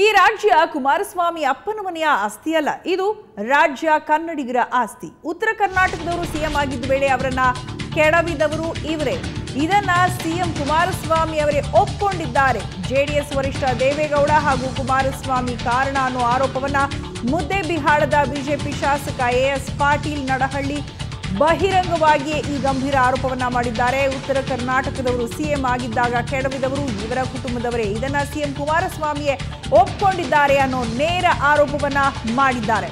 ಈ ರಾಜ್ಯ ಕುಮಾರಸ್ವಾಮಿ ಅಪ್ಪನ ಮನೆಯ ಆಸ್ತಿಯಲ್ಲ, ಇದು ರಾಜ್ಯ ಕನ್ನಡಿಗರ ಆಸ್ತಿ. ಉತ್ತರ ಕರ್ನಾಟಕದವರು ಸಿಎಂ ಆಗಿದ್ದ ವೇಳೆ ಅವರನ್ನ ಕೆಡವಿದವರು ಇವರೇ. ಇದನ್ನ ಸಿಎಂ ಕುಮಾರಸ್ವಾಮಿ ಅವರೇ ಒಪ್ಪಿಕೊಂಡಿದ್ದಾರೆ. ಜೆಡಿಎಸ್ ವರಿಷ್ಠ ದೇವೇಗೌಡ ಹಾಗೂ ಕುಮಾರಸ್ವಾಮಿ ಕಾರಣ ಅನ್ನೋ ಆರೋಪವನ್ನ ಮುದ್ದೆಬಿಹಾಳದ ಬಿಜೆಪಿ ಶಾಸಕ AS ಪಾಟೀಲ್ ನಡಹಳ್ಳಿ ಬಹಿರಂಗವಾಗಿಯೇ ಈ ಗಂಭೀರ ಆರೋಪವನ್ನ ಮಾಡಿದ್ದಾರೆ. ಉತ್ತರ ಕರ್ನಾಟಕದವರು ಸಿಎಂ ಆಗಿದ್ದಾಗ ಕೆಡವಿದವರು ಇವರ ಕುಟುಂಬದವರೇ, ಇದನ್ನ ಸಿಎಂ ಕುಮಾರಸ್ವಾಮಿಯೇ ಒಪ್ಪಿಕೊಂಡಿದ್ದಾರೆ ಅನ್ನೋ ನೇರ ಆರೋಪವನ್ನ ಮಾಡಿದ್ದಾರೆ.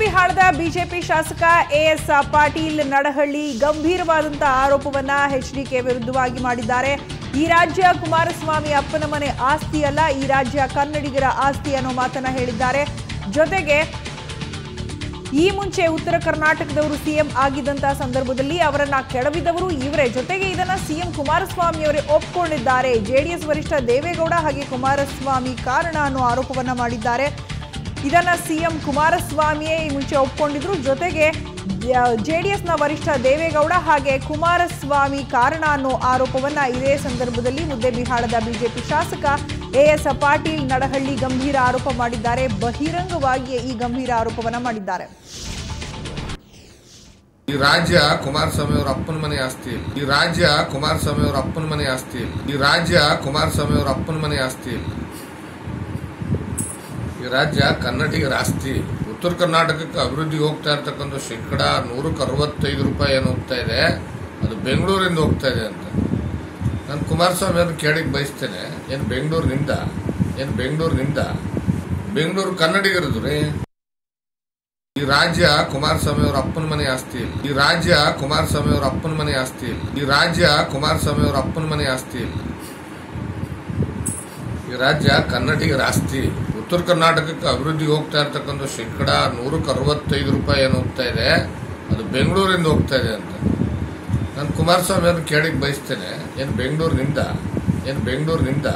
ಬಿಹಾರದ ಬಿಜೆಪಿ ಶಾಸಕ AS ಪಾಟೀಲ್ ನಡಹಳ್ಳಿ ಗಂಭೀರವಾದಂತಹ ಆರೋಪವನ್ನ HDK ವಿರುದ್ಧವಾಗಿ ಮಾಡಿದ್ದಾರೆ. ಈ ರಾಜ್ಯ ಕುಮಾರಸ್ವಾಮಿ ಅಪ್ಪನ ಮನೆ ಆಸ್ತಿ ಅಲ್ಲ, ಈ ರಾಜ್ಯ ಕನ್ನಡಿಗರ ಆಸ್ತಿ ಅನ್ನೋ ಮಾತನ್ನ ಹೇಳಿದ್ದಾರೆ. ಜೊತೆಗೆ ಈ ಮುಂಚೆ ಉತ್ತರ ಕರ್ನಾಟಕದವರು ಸಿಎಂ ಆಗಿದ್ದಂತಹ ಸಂದರ್ಭದಲ್ಲಿ ಅವರನ್ನ ಕೆಡವಿದವರು ಇವರೇ. ಜೊತೆಗೆ ಇದನ್ನ ಸಿಎಂ ಕುಮಾರಸ್ವಾಮಿ ಅವರೇ ಒಪ್ಪಿಕೊಂಡಿದ್ದಾರೆ. ಜೆಡಿಎಸ್ ವರಿಷ್ಠ ದೇವೇಗೌಡ ಹಾಗೆ ಕುಮಾರಸ್ವಾಮಿ ಕಾರಣ ಅನ್ನೋ ಆರೋಪವನ್ನ ಮಾಡಿದ್ದಾರೆ. ಇದನ್ನ ಸಿಎಂ ಕುಮಾರಸ್ವಾಮಿಯೇ ಈ ಮುಂಚೆ ಒಪ್ಪಿಕೊಂಡಿದ್ರು. ಜೊತೆಗೆ ಜೆಡಿಎಸ್ನ ವರಿಷ್ಠ ದೇವೇಗೌಡ ಹಾಗೆ ಕುಮಾರಸ್ವಾಮಿ ಕಾರಣ ಅನ್ನೋ ಆರೋಪವನ್ನ ಇದೇ ಸಂದರ್ಭದಲ್ಲಿ ಮುದ್ದೆಬಿಹಾಳದ ಬಿಜೆಪಿ ಶಾಸಕ AS ಪಾಟೀಲ್ ನಡಹಳ್ಳಿ ಗಂಭೀರ ಆರೋಪ ಮಾಡಿದ್ದಾರೆ. ಬಹಿರಂಗವಾಗಿಯೇ ಈ ಗಂಭೀರ ಆರೋಪವನ್ನ ಮಾಡಿದ್ದಾರೆ. ಈ ರಾಜ್ಯ ಕುಮಾರಸ್ವಾಮಿ ಅವರ ಅಪ್ಪನ ಮನೆ ಆಸ್ತಿ ಇಲ್ಲ, ಈ ರಾಜ್ಯ ಕುಮಾರಸ್ವಾಮಿ ಅವರ ಅಪ್ಪನ ಮನೆ ಆಸ್ತಿ ಇಲ್ಲ, ಈ ರಾಜ್ಯ ಕುಮಾರಸ್ವಾಮಿ ಅವರ ಅಪ್ಪನ ಮನೆ ಆಸ್ತಿ ಇಲ್ಲ. ರಾಜ್ಯ ಕನ್ನಡಿಗರ ಆಸ್ತಿ. ಉತ್ತರ ಕರ್ನಾಟಕಕ್ಕೆ ಅಭಿವೃದ್ಧಿಗೆ ಹೋಗ್ತಾ ಇರ್ತಕ್ಕಂಥ 165 ರೂಪಾಯಿ ಏನು ಹೋಗ್ತಾ ಇದೆ, ಅದು ಬೆಂಗಳೂರಿಂದ ಹೋಗ್ತಾ ಇದೆ ಅಂತ ನಾನು ಕುಮಾರಸ್ವಾಮಿ ಅವ್ರನ್ನ ಕೇಳಿಗೆ ಬಯಸ್ತೇನೆ. ಏನು ಬೆಂಗಳೂರಿನಿಂದ ಬೆಂಗಳೂರು ಕನ್ನಡಿಗರದು ರೀ. ಈ ರಾಜ್ಯ ಕುಮಾರಸ್ವಾಮಿ ಅವರ ಅಪ್ಪನ ಮನೆ ಆಸ್ತಿ ಇಲ್ಲ, ಈ ರಾಜ್ಯ ಕುಮಾರಸ್ವಾಮಿ ಅವರ ಅಪ್ಪನ ಮನೆ ಆಸ್ತಿ ಇಲ್ಲ, ಈ ರಾಜ್ಯ ಕುಮಾರಸ್ವಾಮಿ ಅವರ ಅಪ್ಪನ ಮನೆ ಆಸ್ತಿ ಇಲ್ಲ. ಈ ರಾಜ್ಯ ಕನ್ನಡಿಗರ ಆಸ್ತಿ. ಉತ್ತರ ಕರ್ನಾಟಕಕ್ಕೆ ಅಭಿವೃದ್ಧಿಗೆ ಹೋಗ್ತಾ ಇರ್ತಕ್ಕಂಥ 165 ರೂಪಾಯಿ ಏನು ಹೋಗ್ತಾ ಇದೆ, ಅದು ಬೆಂಗಳೂರಿಂದ ಹೋಗ್ತಾ ಇದೆ ಅಂತ ನಾನು ಕುಮಾರಸ್ವಾಮಿ ಅವ್ರನ್ನ ಕೇಳಿಗೆ ಬಯಸ್ತೇನೆ. ಏನು ಬೆಂಗಳೂರಿನಿಂದ